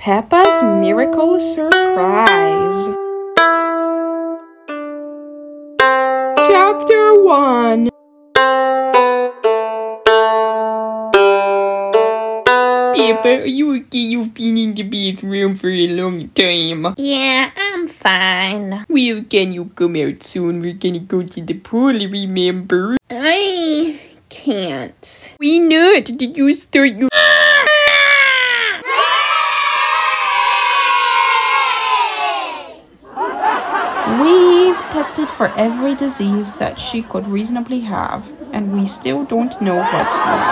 Pepa's Miracle Surprise. Chapter 1. Pepa, are you okay? You've been in the bathroom for a long time. Yeah, I'm fine. Well, can you come out soon? We're gonna go to the pool, remember? I can't. Why not? Did you start your... We've tested for every disease that she could reasonably have, and we still don't know what's wrong.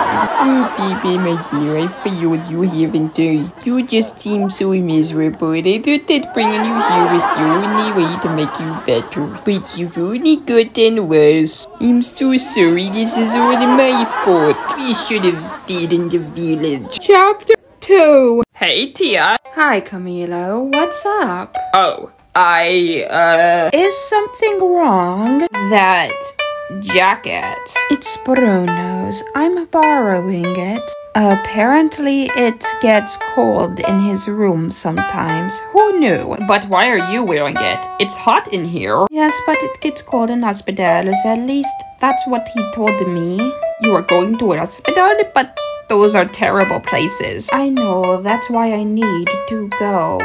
Oh, baby, my dear, I failed you, haven't I? You just seem so miserable. I thought that bringing you here was the only way to make you better, but you've only gotten worse. I'm so sorry, this is all my fault. We should have stayed in the village. Chapter 2. Hey, Tia. Hi, Camilo. What's up? Oh. Is something wrong? That jacket. It's Bruno's. I'm borrowing it. Apparently, it gets cold in his room sometimes. Who knew? But why are you wearing it? It's hot in here. Yes, but it gets cold in hospitals. At least, that's what he told me. You are going to a hospital, but... those are terrible places. I know, that's why I need to go.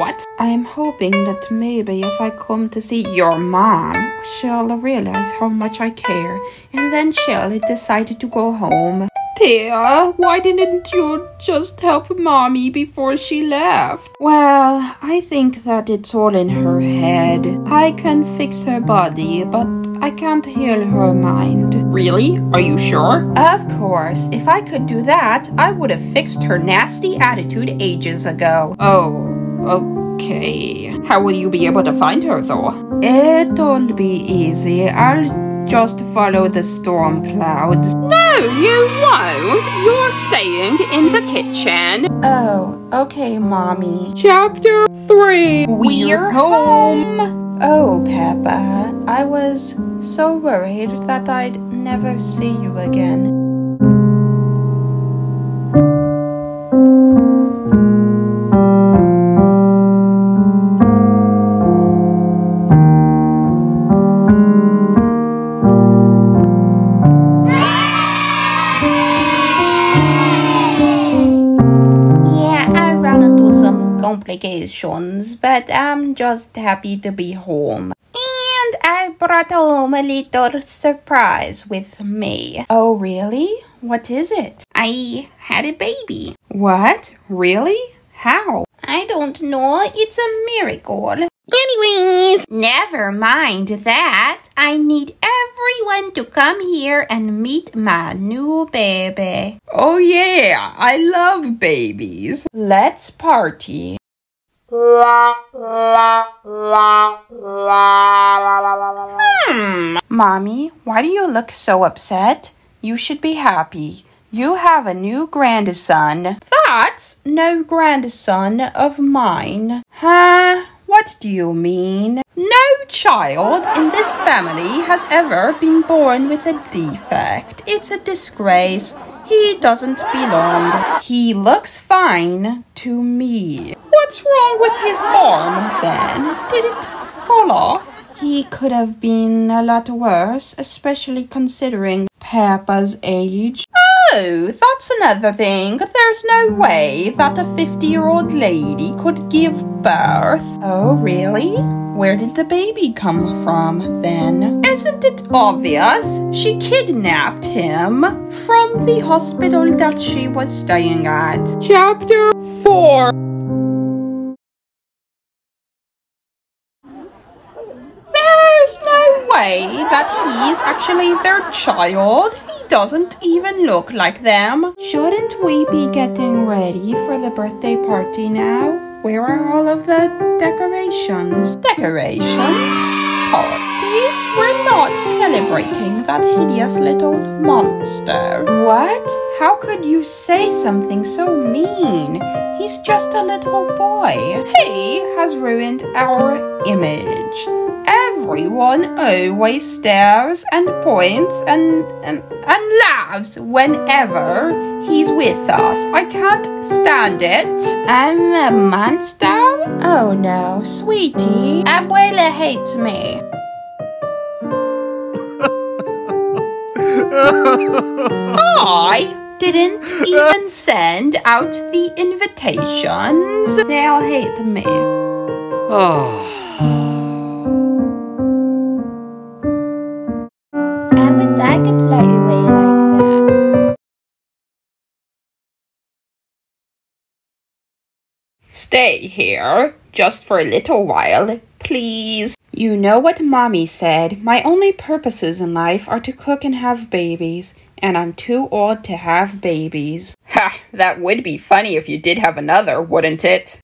What? I'm hoping that maybe if I come to see your mom, she'll realize how much I care, and then she'll decide to go home. Tia, why didn't you just help mommy before she left? Well, I think that it's all in her head. I can fix her body, but I can't heal her mind. Really? Are you sure? Of course. If I could do that, I would have fixed her nasty attitude ages ago. Oh, okay. How will you be able to find her, though? It'll be easy. I'll just follow the storm clouds. No, you won't. You're staying in the kitchen. Oh, okay, Mommy. Chapter 3. We're home. Oh, Pepa, I was so worried that I'd never see you again. Complications, but I'm just happy to be home. And I brought home a little surprise with me. Oh, really? What is it? I had a baby. What? Really? How? I don't know. It's a miracle. Anyways, never mind that. I need everyone to come here and meet my new baby. Oh yeah, I love babies. Let's party. Mommy, why do you look so upset? You should be happy. You have a new grandson. That's no grandson of mine. Huh? What do you mean? No child in this family has ever been born with a defect. It's a disgrace. He doesn't belong. He looks fine to me. What's wrong with his arm then? Did it fall off? He could have been a lot worse, especially considering Pepa's age. Oh, that's another thing. There's no way that a 50-year-old lady could give birth. Oh, really? Where did the baby come from, then? Isn't it obvious? She kidnapped him from the hospital that she was staying at. Chapter 4. There's no way that he's actually their child. Doesn't even look like them. Shouldn't we be getting ready for the birthday party now? Where are all of the decorations? Decorations? Party? We're not celebrating that hideous little monster. What? How could you say something so mean? He's just a little boy. He has ruined our image. everyone always stares and points and laughs whenever he's with us. I can't stand it. I'm a monster? Oh no, sweetie. Abuela hates me. I didn't even send out the invitations. They'll hate me. I wish I could fly away like that. Stay here just for a little while, please. You know what Mommy said, my only purposes in life are to cook and have babies, and I'm too old to have babies. Ha! That would be funny if you did have another, wouldn't it?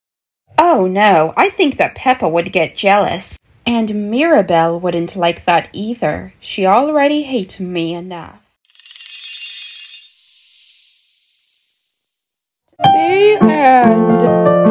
Oh no, I think that Pepa would get jealous. And Mirabel wouldn't like that either. She already hates me enough. The end.